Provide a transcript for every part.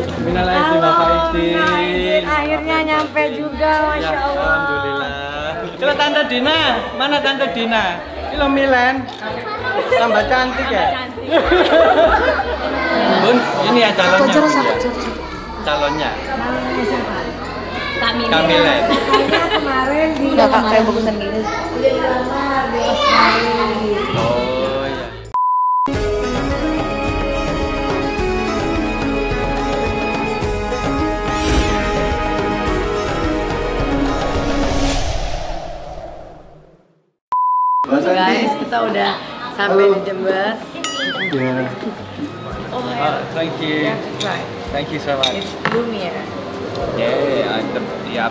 Bismillahirrahmanirrahim. Akhirnya nyampe juga, Masya Allah. Alhamdulillah. Kalau Tante Dina, mana Tante Dina? Kalau Milen, tambah cantik ya? Bun, ini ya calonnya. Calonnya. Kak Milen. Kemarin udah pakai buku sendiri. Udah dilamar, oh iya. Guys, kita udah sampai di Jember. Yeah. Oh, thank you. Thank you so much. It's gloomy, yeah. Yeah, the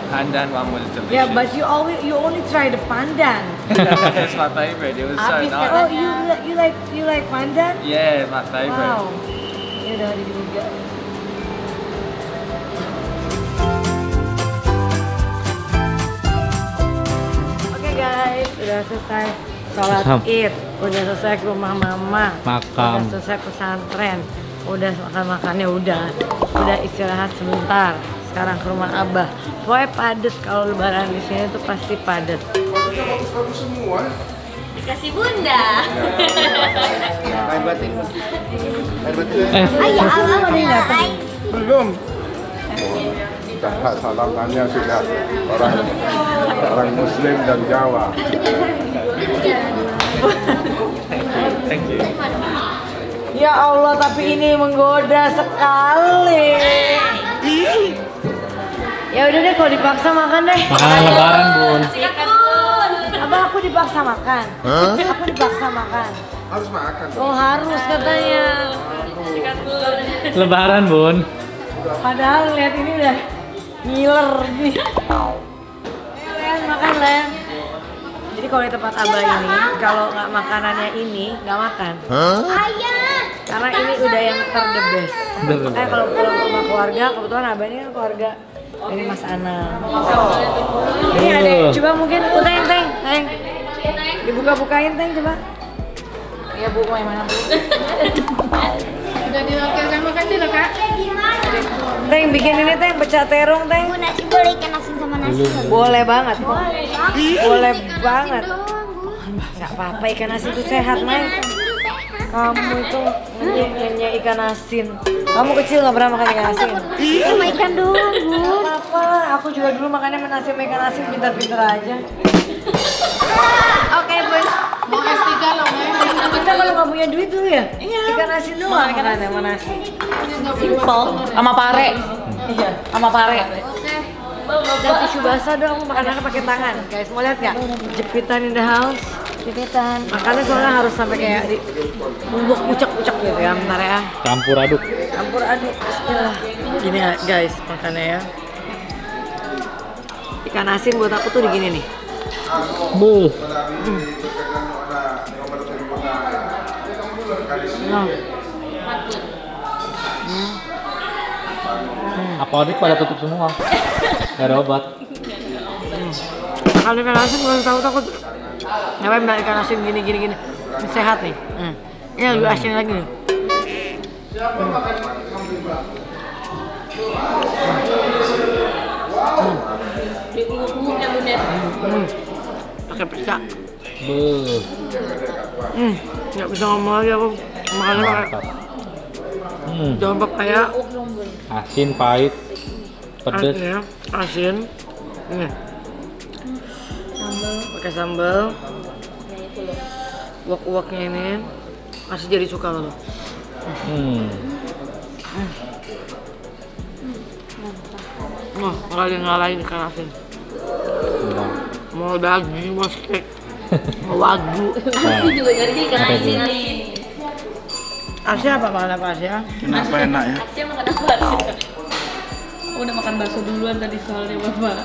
pandan one was delicious. Yeah, but you only tried the pandan. That's my favorite. It was so nice. Oh, you like pandan? Yeah, my favorite. Wow. You know, did you get? Okay guys, udah selesai sholat Id, udah selesai ke rumah mama, udah selesai pesantren, udah makan-makannya udah istirahat sebentar. Sekarang ke rumah abah, pokoknya padet kalau lebaran di sini tuh pasti padet. Semua dikasih bunda. Ayah Allah datang belum? Sudah salamannya sudah orang Muslim dan Jawa. Thank you. Ya Allah, tapi ini menggoda sekali. Ya udah deh, kalau dipaksa makan deh. Makan lebaran, Bun. Abah, aku dipaksa makan. Huh? Aku dipaksa makan. Harus makan. Oh, harus katanya. Lebaran, Bun. Padahal lihat ini udah ngiler nih. Len, makan Len. Jadi kalau di tempat Abah ini, kalau nggak makanannya ini, nggak makan. Huh? Karena ini udah yang the best. Kalau pulang ke rumah keluarga, kebetulan Abah ini kan keluarga ini Mas Ana. Ini ada, coba mungkin teng. Dibuka-bukain teng coba. Iya bu, mau yang mana bu? Udah dilokasikan, makasih loh kak. Teng bikin ini teng, pecah terong teng. Bu nasi boleh ikan asin sama nasi? Boleh banget. Boleh banget. Gak apa-apa, ikan asin itu sehat Mai. Kamu itu nyanyi ikan asin. Kamu kecil nggak pernah makan ikan asin? Cuma ikan doang, Bu. Apa? Aku juga dulu makannya menasi sama ikan asin, pintar-pintar aja. Oke, Bun. Mau S3 loh, Bun. Kita kalau nggak punya duit dulu ya? Iya. Ikan asin doang. Ikan asin sama nasi. Simple. Sama pare. Iya. Sama pare. Oke. Dan tisu basah dong, makanannya pakai tangan. Guys, mau lihat nggak? Jepitan in the house. Jepitan. Makannya soalnya harus sampai kayak di bubuk pucuk-pucuk gitu ya, bentar ya. Campur aduk. Campur aduk. Bismillah. Gini ya guys, makannya ya. Ikan asin buat aku tuh digini nih. Bu. Apa adik pada tutup semua? Gak ada obat. Makan ikan asin belum tahu takut. Ngapain mbak ikan asin gini. Sehat nih. Ini lebih asin lagi nih. Pakai pizza. Nggak bisa ngomong lagi aku. Makannya pakai daun pepaya. Asin, pahit, pedes. Asin. Pakai sambal. Uak-uaknya ini masih jadi suka loh. Wah, nggak ada yang ngalahin ikan asin. Mau daging, mau steak, mau wagyu. Asin juga ngerti ikan asin. Asin apa malah Pak Asia? Kenapa enak ya? Asin makan apa Asia? Udah makan bakso duluan tadi soalnya bapak.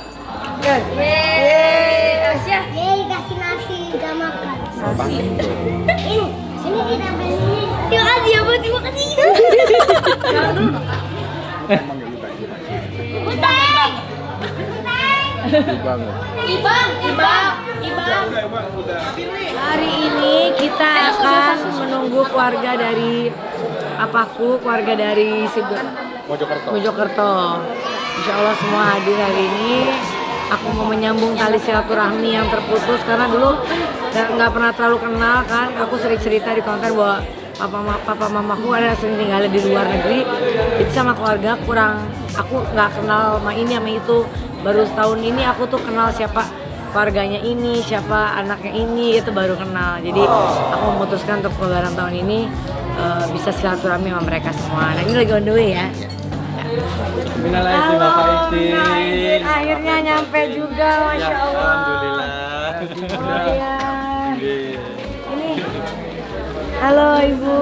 Yeay Asia. Yeay kasih nasi, gak makan. Nasi. Ini kita beli. Terima kasih ya buat terima kasih. Hari ini kita akan menunggu keluarga dari apaku, keluarga dari si Mojokerto. Insya Allah semua hadir hari ini. Aku mau menyambung tali silaturahmi yang terputus karena dulu nggak pernah terlalu kenal kan. Aku sering cerita di konten bahwa papa mamaku ada sering tinggal di luar negeri. Jadi sama keluarga kurang, aku nggak kenal sama ini sama itu. Baru setahun ini aku tuh kenal siapa keluarganya ini, siapa anaknya ini, itu baru kenal. Jadi aku memutuskan untuk lebaran tahun ini bisa silaturahmi sama mereka semua. Nah, ini lagi on the way ya. Halo, akhirnya nyampe juga, masya Allah. Alhamdulillah. Oh, ya. Ini, halo ibu,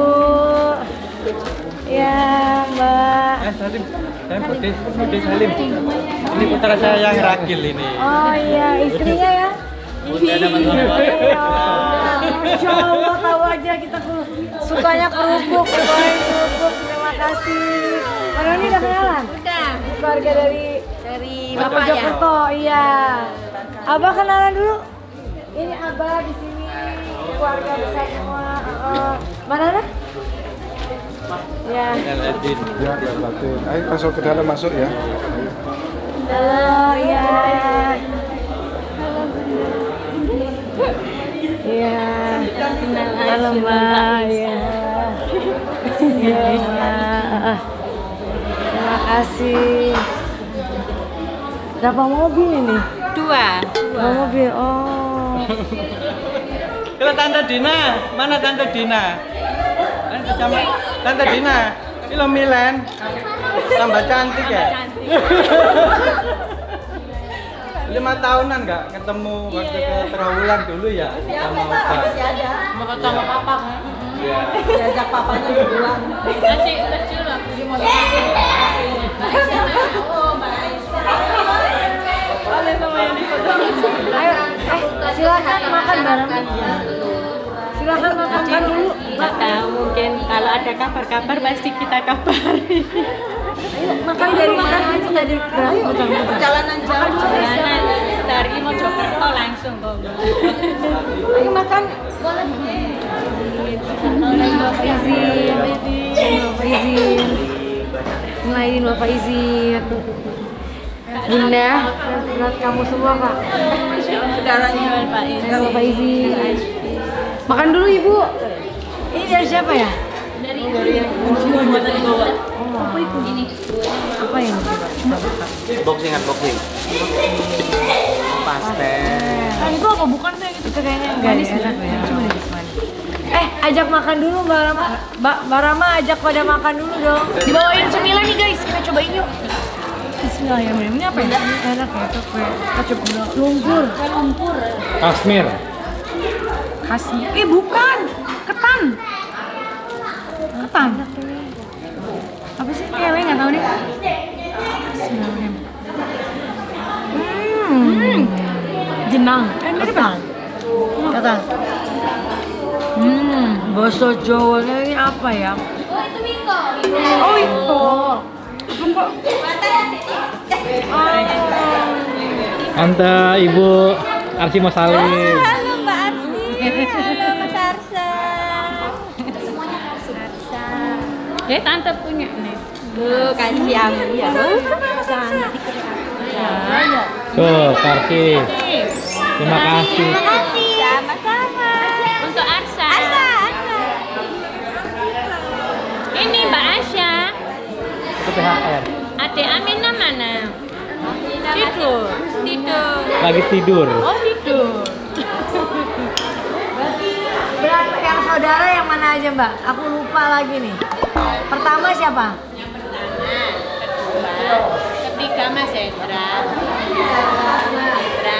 ya mbak. Salim, putih Salim. Ini putra saya yang Rakil ini. Oh iya, istrinya ya. Masya Allah, tahu aja kita sukanya kerupuk, terima kasih. Orang ini udah kenalan? Udah. Keluarga dari Bapak Jokerto, iya. Abah kenalan dulu. Ini Abah di sini, keluarga besar semua. Mana dah? Ya. Ayo masuk ke dalam, masuk ya. Halo, ya. Iya. Halo Mbak. Iya. Iya. Terima kasih. Berapa mobil ini? Dua mobil, oh. Kalau Tante Dina, mana Tante Dina? Tante Dina, ini lo Milen. Tambah cantik ya? 5 tahunan nggak ketemu waktu keterahulan dulu ya? Siapa tak? Masih ada. Mau ketemu papa kan? Iya. Diajak papanya pulang. Masih kecil lah. Ayo, silakan makan bareng. Silakan makan dulu. Nggak tahu, mungkin kalau ada kabar-kabar pasti kita kabari. Makan dari mana itu dari perjalanan jauh. Dari Mojokerto langsung kok. Ayo makan. Boleh. Izin. Mulai Bapak izin Bunda, berat kamu semua Pak. Saudaranya Bapak izin. Makan dulu Ibu. Ini dari siapa ya? Dari Ibu. Apa itu? Ini. Apa yang dicoba? Boxing. Pastel. Kan itu apa bukan saya gitu kayaknya. Manis enak ya. Ajak makan dulu Mbak Rama. Mbak Rama ajak pada makan dulu dong. Dibawain cemilan nih guys, kita cobain yuk. Bismillahirrahmanirrahim. Ini apa ya? Enak ya, kue kacang lumpur. Kasmir. Bukan. Ketan. Apa sih? Kayaknya nggak tahu deh. Bismillahirrahmanirrahim. Jenang. Ketan. Bahasa Jawanya ini apa ya? Oh itu Minko. Oh itu. Minko. Tante, Ibu Arsi mau salim. Halo Mbak Arsi. Halo Mas Arsa. Semuanya Mas Arsa. Tante punya nih. Kasih Amina. Cantik sekali. Tuh, Arsi. Terima kasih. Sama-sama. Untuk Arsa. Ini Mbak Asya. THR. Adik Amina mana? Tidur. Lagi tidur. Oh tidur. Berapa yang saudara yang mana aja Mbak? Aku lupa lagi nih. Pertama siapa? Yang pertama, kedua, ketiga Masendra. Masendra.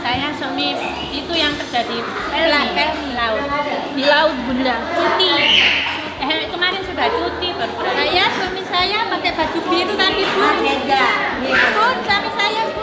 Saya suami itu yang kerja di laut. Di laut Bunda. Siti. Kemarin sudah cuti berperang. Saya suami saya pakai baju biru tadi Bu. Beda. Pun suami saya Bu.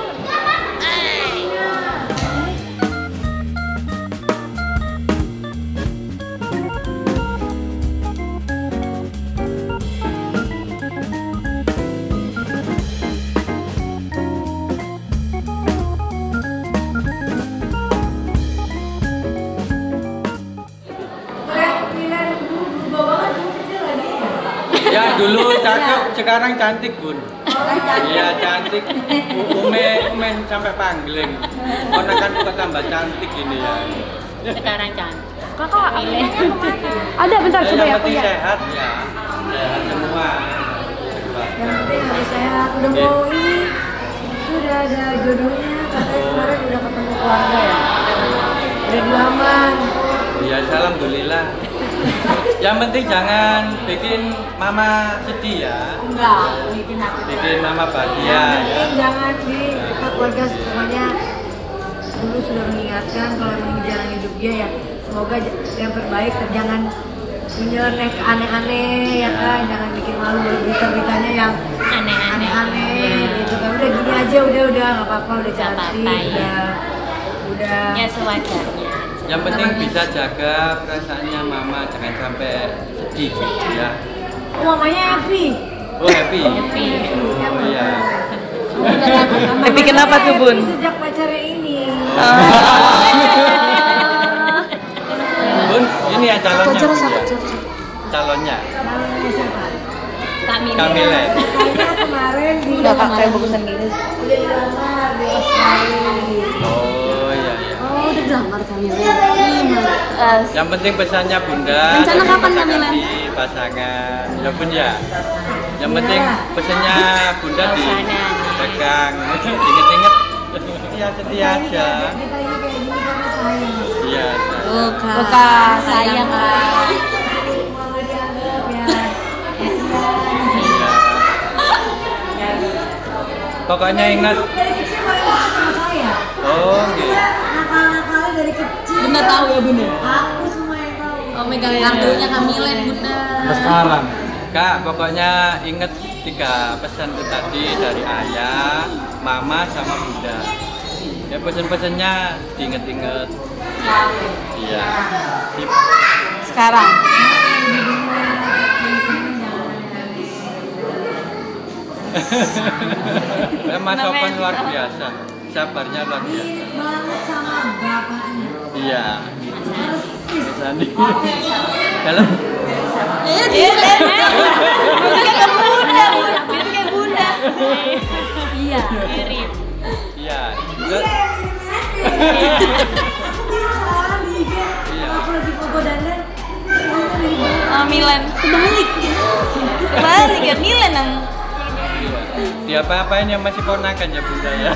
dulu cakep, sekarang cantik Bun. Iya cantik, umeh sampai panggilan. Ponakan juga tambah cantik ini ya. Sekarang cantik. Kakak, Aminanya kemana? Ada bentar sudah ya. Yang penting sehat ya, sehat semua. Yang penting harus sehat. Udah mau ini, itu udah ada jodohnya. Katanya kemarin udah ketemu keluarga ya. Udah dilamar. Ya alhamdulillah. Yang penting jangan bikin mama sedih ya. Enggak, bikin mama bahagia. Jangan di keluarga semuanya dulu sudah mengingatkan kalau memang jalan hidup dia ya. Semoga yang terbaik, jangan menyeleneh ke aneh-aneh ya kan, jangan bikin malu berita-beritanya yang aneh-aneh gitu kan. Udah gini aja, udah nggak apa-apa, udah cantik, udah. Ya sewajarnya. Yang penting bisa jaga perasaannya mama, jangan sampai sedih ya. Oh, mamanya happy. Oh happy. Happy. Oh iya. Happy kenapa tuh Bun? Sejak pacarnya ini. Bun, ini ya calonnya. Calonnya. Kamilen. Kemarin udah pakai bagusan gini. Udah dilamar di Australia. Oh iya. Yang penting pesannya Bunda. Rencana kapan Milen? Pasangan. Ya Bun ya. Yang penting pesannya Bunda di pegang. Ingat-ingat. Ya setia aja. Iya. Oka sayang. Pokoknya ingat. Oh gitu. Dari kecil Bunda tahu ya Bunda? Aku semua yang tahu. Oh megangin kartunya Kamilen Bunda. Sekarang Kak, pokoknya inget 3 pesan itu tadi dari ayah, mama sama Bunda. Ya pesan-pesannya diinget-inget. Iya. Sekarang memang sopan luar biasa. Sabarnya luar biasa. Banget sama bapaknya. Iya. Sandi. Halo. Bunda. Iya. Mirip. Iya. Milen kebalik ya Milen yang dia apa-apain yang masih ponakan ya Bunda ya.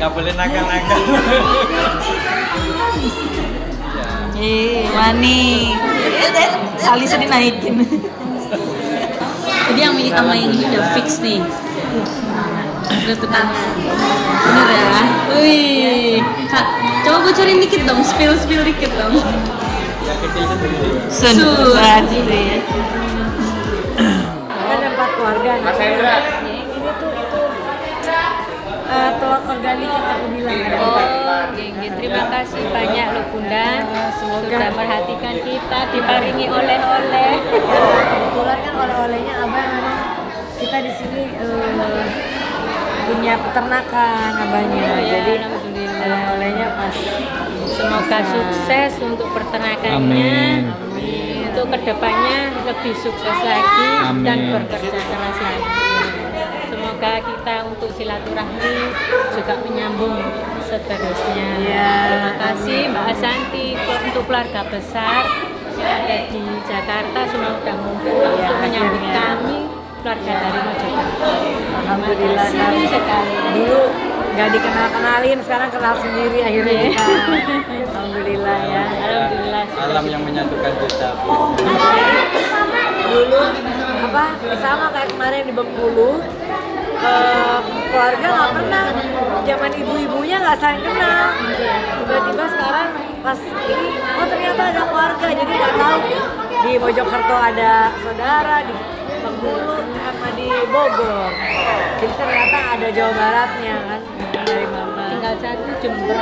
Nggak boleh nakal-nakal. Iya, wani. Kali sedih naikin. Jadi yang ini sama yang ini udah fix nih. Udah tenang. Bener ya? Wih, Kak, coba bocorin dikit dong, spill dikit dong. Ya kecil sendiri. Sendiri. Keluarga Masendra itu telur organik yang aku bilang. Oh genggi, terima kasih banyak loh Bunda, sudah perhatikan kita, diparingi oleh-oleh. Kebetulan kan oleh-olehnya abang memang kita di sini punya peternakan abangnya, jadi oleh-olehnya pas. Semoga sukses untuk peternakannya. Amin. Untuk kedepannya lebih sukses lagi. Amin. Dan bekerja keras lagi. Semoga kita untuk silaturahmi juga menyambung seterusnya. Ya, terima kasih Mbak Asanti untuk keluarga besar yang ada di Jakarta. Semoga membantu untuk menyambut kami keluarga dari Mojokerto. Alhamdulillah sekali. Dulu nggak dikenal-kenalin, sekarang kenal sendiri akhirnya. Alhamdulillah ya. Alhamdulillah. Alam yang menyatukan kita. Dulu apa sama kayak kemarin di Bengkulu, keluarga nggak pernah, zaman ibu-ibunya nggak saling kenal. Tiba-tiba sekarang pas ini, oh ternyata ada keluarga, jadi nggak tahu di Mojokerto ada saudara di Bengkulu sama di Bogor. Jadi ternyata ada Jawa Baratnya kan dari mama. Tinggal satu Jember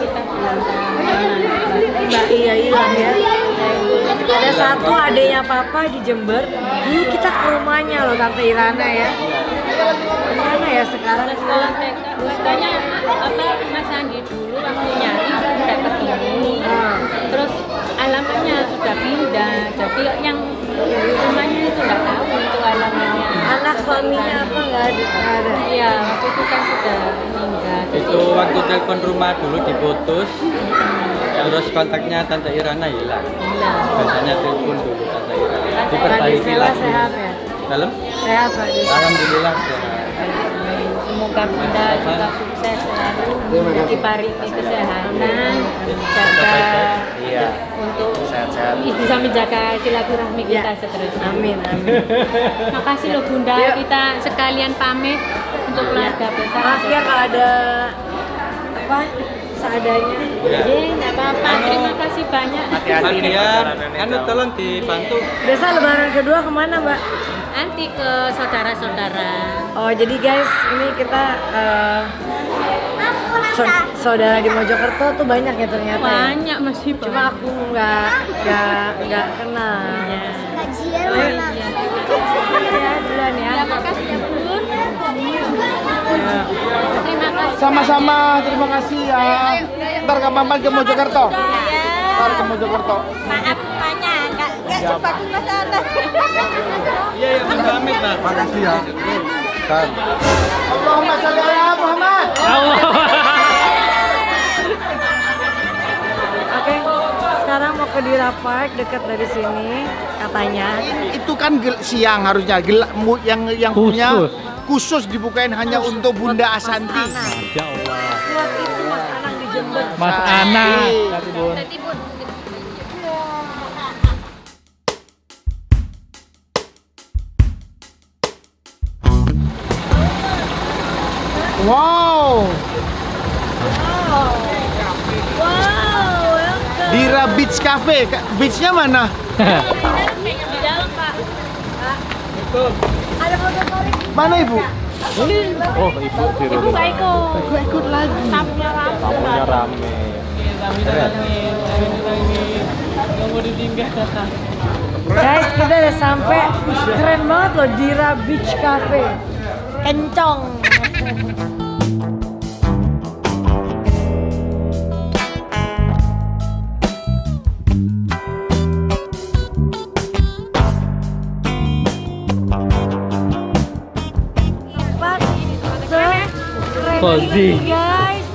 kita bilang sama Mbak Iya hilang ya. Juga Ada satu adeknya papa di Jember. Dulu kita ke rumahnya loh, Tante Irana ya. Mana ya sekarang? Sekolah TK. Makanya apa Mas Andi dulu waktu nyari dapat ini. Terus alamatnya sudah pindah. Jadi yang rumahnya itu nggak tahu itu alamatnya. Anak suaminya apa nggak ada? Iya, waktu itu kan sudah meninggal. Itu waktu telepon rumah dulu diputus. Terus kontaknya Tante Irana hilang. Biasanya telepon dulu Tante Irana. Diperbaiki lagi. Sehat ya? Dalam? Sehat Pak. Alhamdulillah sehat. Semoga Bunda juga sukses selalu diparingi kesehatan, jaga untuk bisa menjaga silaturahmi kita seterusnya. Amin, amin. Makasih loh Bunda, kita sekalian pamit untuk keluarga besar. Makasih ya kalau ada apa seadanya. Nggak apa-apa. Terima kasih banyak. Hati-hati kan tolong dibantu. Biasa lebaran kedua kemana Mbak? Nanti ke saudara-saudara. Oh jadi guys, ini kita saudara di Mojokerto tuh banyak ya ternyata. Banyak masih. Cuma aku nggak kenal. Kajian mana? Ya duluan ya. Terima kasih ya Bun. Terima kasih. Sama-sama, terima kasih ya. Ntar kapan-kapan ke Mojokerto. Ntar ke Mojokerto. Maaf banyak. Ya, iya, ya, pamit, Pak. Makasih ya. Kan. Allahumma shalli ala Muhammad. Oke, sekarang mau ke Dira Park, dekat dari sini katanya. Itu kan siang harusnya, yang punya khusus dibukain hanya untuk Bunda Asanti. Ya Allah. Buat itu Mas Anang di Jember. Mas Ana. Wow. Dira Beach Cafe. Beachnya mana? Di dalam Pak. Ada motor-motor. Mana Ibu? Oh Ibu. Ibu baik kok. Ikut lagi. Tamunya rame. Gak mau ditinggal. Guys, kita udah sampai. Keren banget loh Dira Beach Cafe. Kencong. Cozy. Guys.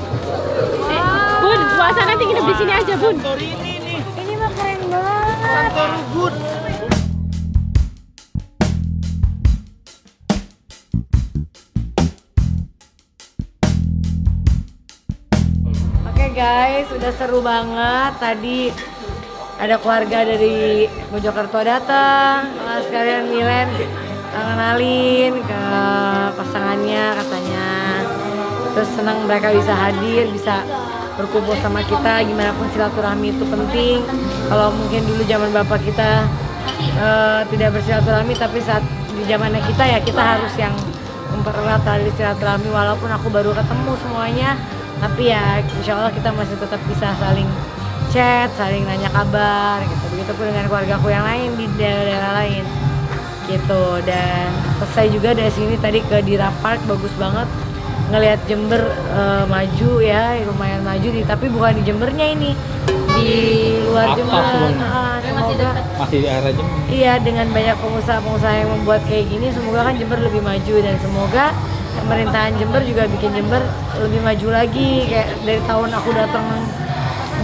Bun, suasana tinggi di sini aja, Bun. Ini mah keren banget. Bun. Oke guys, udah seru banget. Tadi ada keluarga dari Mojokerto datang. Sekalian Milen kenalin ke pasangannya katanya. Terus senang mereka bisa hadir, bisa berkumpul sama kita. Gimana pun silaturahmi itu penting. Kalau mungkin dulu zaman bapak kita tidak bersilaturahmi, tapi saat di zamannya kita ya kita harus yang mempererat tali silaturahmi. Walaupun aku baru ketemu semuanya, tapi ya insya Allah kita masih tetap bisa saling chat, saling nanya kabar gitu. Begitupun dengan keluargaku yang lain di daerah-daerah lain gitu. Dan selesai juga dari sini tadi ke Dira Park, bagus banget ngelihat Jember maju ya, lumayan maju nih, tapi bukan di Jembernya ini, di luar Jember. Semoga masih di arah Jember. Iya, dengan banyak pengusaha-pengusaha yang membuat kayak gini, semoga kan Jember lebih maju, dan semoga pemerintahan Jember juga bikin Jember lebih maju lagi. Kayak dari tahun aku datang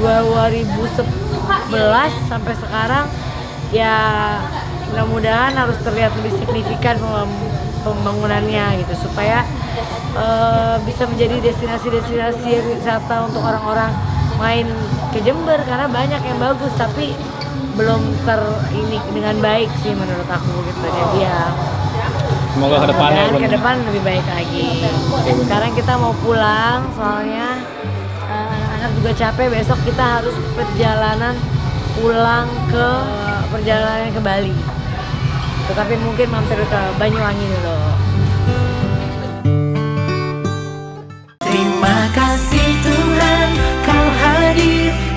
2011 sampai sekarang ya, mudah-mudahan harus terlihat lebih signifikan pembangunannya gitu, supaya bisa menjadi destinasi-destinasi wisata untuk orang-orang main ke Jember, karena banyak yang bagus tapi belum terini dengan baik sih menurut aku gitu. Jadi ya semoga ke depan lebih baik lagi. Sekarang kita mau pulang soalnya anak juga capek, besok kita harus perjalanan ke Bali. Tetapi mungkin mampir ke Banyuwangi dulu. Terima kasih Tuhan, Kau hadir.